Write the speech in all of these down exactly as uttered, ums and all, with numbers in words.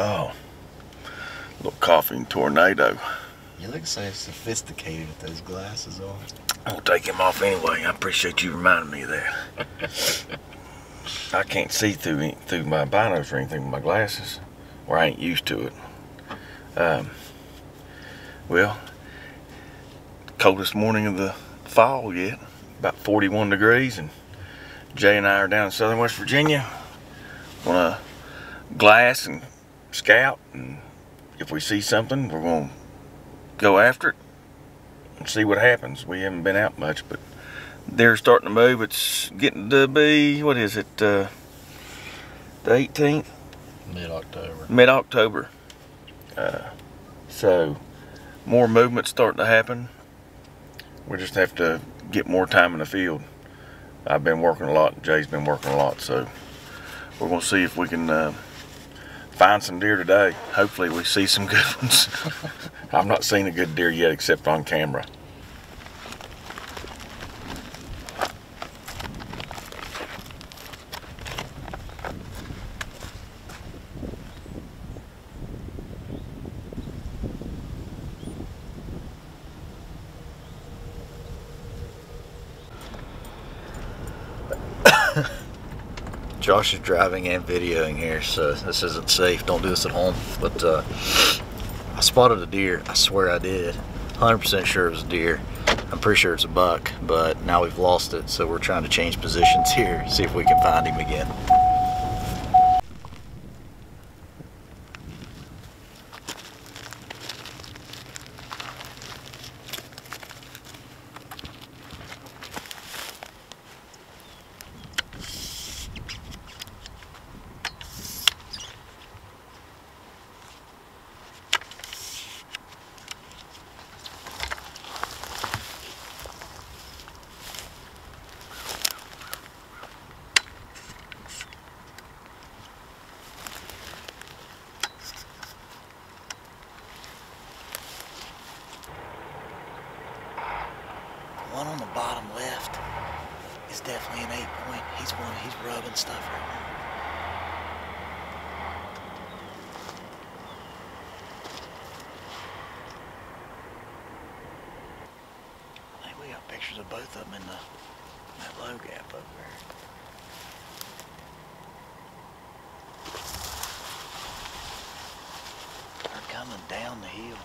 Oh, a little coughing tornado. You look so sophisticated with those glasses on. I'll take him off anyway. I appreciate you reminding me of that. I can't see through through my binos or anything with my glasses, or I ain't used to it. Um, well, coldest morning of the fall yet, about forty-one degrees, and Jay and I are down in southern West Virginia on a glass and scout, and if we see something, we're going to go after it and see what happens. We haven't been out much, but they're starting to move. It's getting to be, what is it, uh, the eighteenth? Mid-October. Mid-October. Uh, so more movement starting to happen. We just have to get more time in the field. I've been working a lot, Jay's been working a lot, so we're going to see if we can uh, find some deer today. Hopefully we see some good ones. I've not seen a good deer yet except on camera. Josh is driving and videoing here, so this isn't safe. Don't do this at home. But uh, I spotted a deer. I swear I did. one hundred percent sure it was a deer. I'm pretty sure it's a buck, but now we've lost it, so we're trying to change positions here, see if we can find him again. One on the bottom left is definitely an eight point. He's one, he's rubbing stuff right now. I think we got pictures of both of them in the that low gap over there. They're coming down the hill.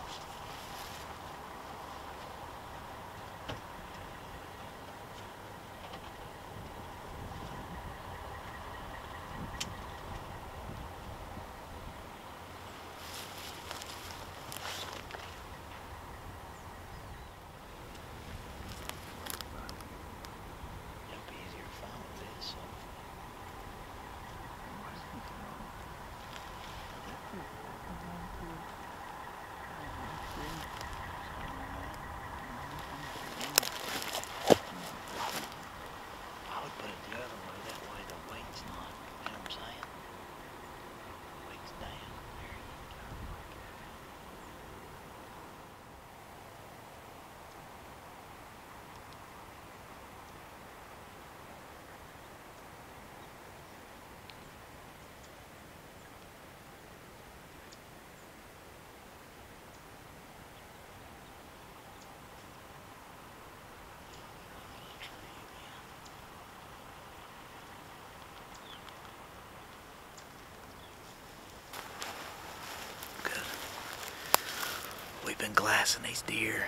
Been glassing these deer.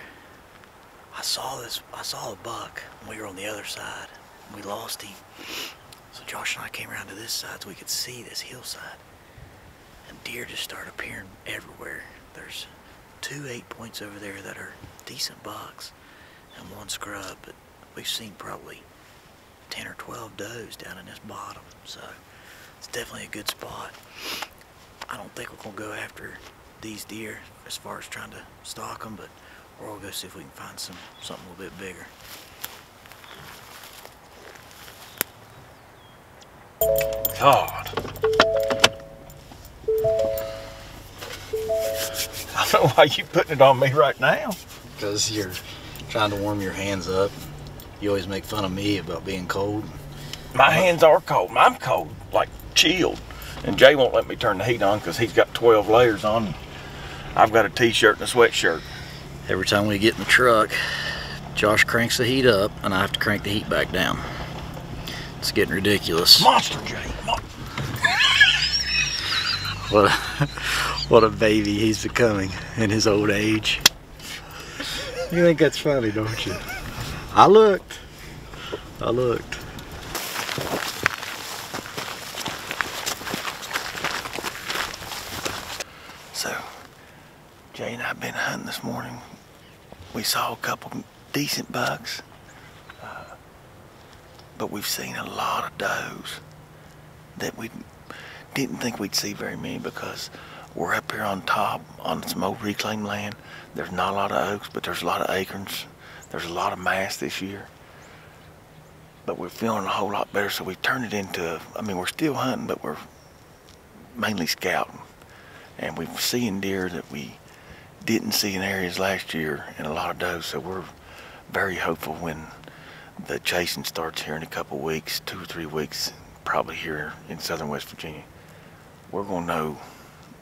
I saw this, I saw a buck when we were on the other side. We lost him. So Josh and I came around to this side so we could see this hillside. And deer just started appearing everywhere. There's two eight points over there that are decent bucks and one scrub, but we've seen probably ten or twelve does down in this bottom. So it's definitely a good spot. I don't think we're gonna go after these deer as far as trying to stalk them, but we're all gonna see if we can find some something a little bit bigger. God, I don't know why you putting it on me right now. Because you're trying to warm your hands up. You always make fun of me about being cold. My hands are cold. I'm cold, like chilled. And Jay won't let me turn the heat on because he's got twelve layers on. I've got a t-shirt and a sweatshirt. Every time we get in the truck, Josh cranks the heat up and I have to crank the heat back down. It's getting ridiculous. Monster Jay. Mon what, a, what a baby he's becoming in his old age. You think that's funny, don't you? I looked. I looked. So, Jay and I have been hunting this morning. We saw a couple decent bucks, uh, but we've seen a lot of does that we didn't think we'd see very many because we're up here on top on some old reclaimed land. There's not a lot of oaks, but there's a lot of acorns. There's a lot of mass this year. But we're feeling a whole lot better, so we turned it into, I mean, we're still hunting, but we're mainly scouting. And we're seeing deer that we didn't see in areas last year, and a lot of does, so we're very hopeful when the chasing starts here in a couple weeks, two or three weeks, probably here in southern West Virginia. We're gonna know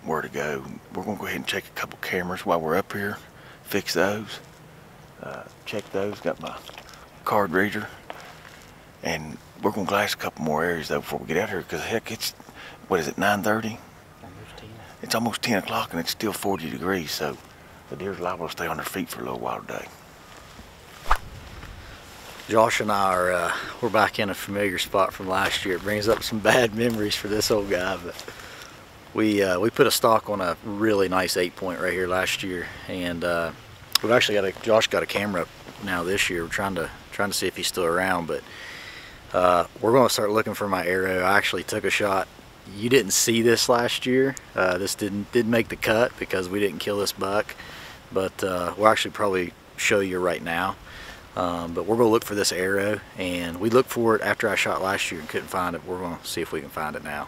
where to go. We're gonna go ahead and check a couple cameras while we're up here, fix those, uh, check those, got my card reader. And we're gonna glass a couple more areas though before we get out here, because heck, it's, what is it, nine thirty? It's almost ten o'clock and it's still forty degrees, so the deer's liable to stay on their feet for a little while today. Josh and I are, uh, we're back in a familiar spot from last year. It brings up some bad memories for this old guy, but we, uh, we put a stock on a really nice eight point right here last year, and uh, we've actually got a, Josh got a camera up now this year. We're trying to, trying to see if he's still around, but Uh, we're going to start looking for my arrow. I actually took a shot. You didn't see this last year. Uh, this didn't didn't make the cut because we didn't kill this buck. But uh, we'll actually probably show you right now. Um, but we're going to look for this arrow. And we looked for it after I shot last year and couldn't find it. We're going to see if we can find it now.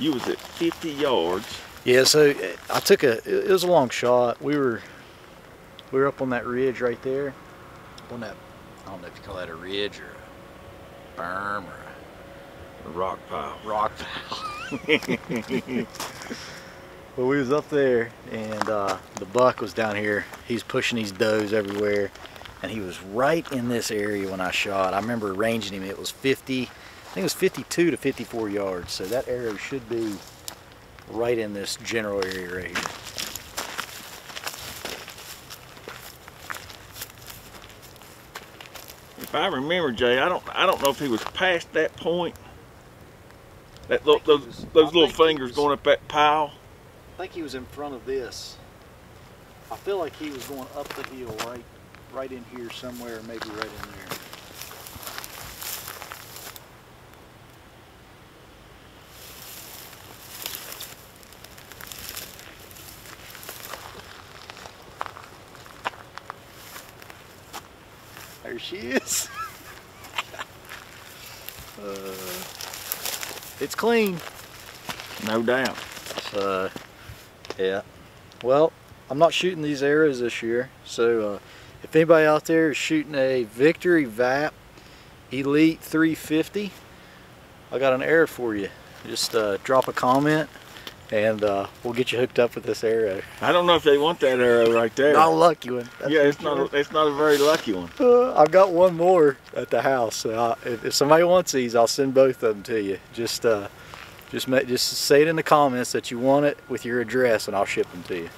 You was at fifty yards. Yeah, so I took a, it was a long shot. We were, we were up on that ridge right there. On that, I don't know if you call that a ridge or a berm or a, a rock pile. Rock pile. Well, we was up there and uh, the buck was down here. He's pushing these does everywhere. And he was right in this area when I shot. I remember ranging him, it was fifty. I think it was fifty-two to fifty-four yards, so that arrow should be right in this general area right here. If I remember, Jay, I don't, I don't know if he was past that point. That little, those was, those little fingers was, going up that pile. I think he was in front of this. I feel like he was going up the hill, right, right in here somewhere, maybe right in there. There she is. uh, it's clean. No doubt. So, yeah. Well, I'm not shooting these arrows this year. So uh, if anybody out there is shooting a Victory Vap Elite three fifty, I got an arrow for you. Just uh, drop a comment and uh, we'll get you hooked up with this arrow. I don't know if they want that arrow right there. Not a lucky one. That's yeah, it's not, a, it's not a very lucky one. Uh, I've got one more at the house. So I, if, if somebody wants these, I'll send both of them to you. Just uh, just, make, just say it in the comments that you want it with your address and I'll ship them to you.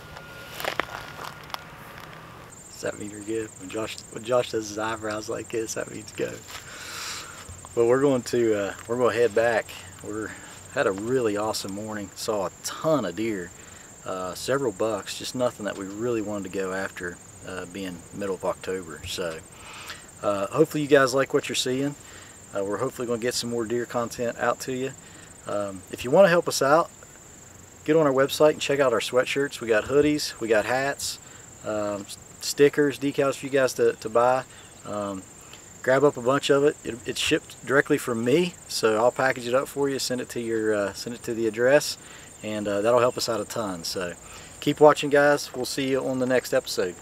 Does that mean you're good? When Josh, when Josh does his eyebrows like this, that means go. But we're going to, uh, we're going to head back. We're had a really awesome morning. Saw a ton of deer, uh, several bucks, just nothing that we really wanted to go after, uh, being middle of October. So uh, hopefully you guys like what you're seeing. Uh, we're hopefully going to get some more deer content out to you. Um, if you want to help us out, get on our website and check out our sweatshirts. We got hoodies, we got hats, um, stickers, decals for you guys to, to buy. Um, Grab up a bunch of it. it. It's shipped directly from me, so I'll package it up for you, send it to your, uh, send it to the address, and uh, that'll help us out a ton. So keep watching, guys. We'll see you on the next episode.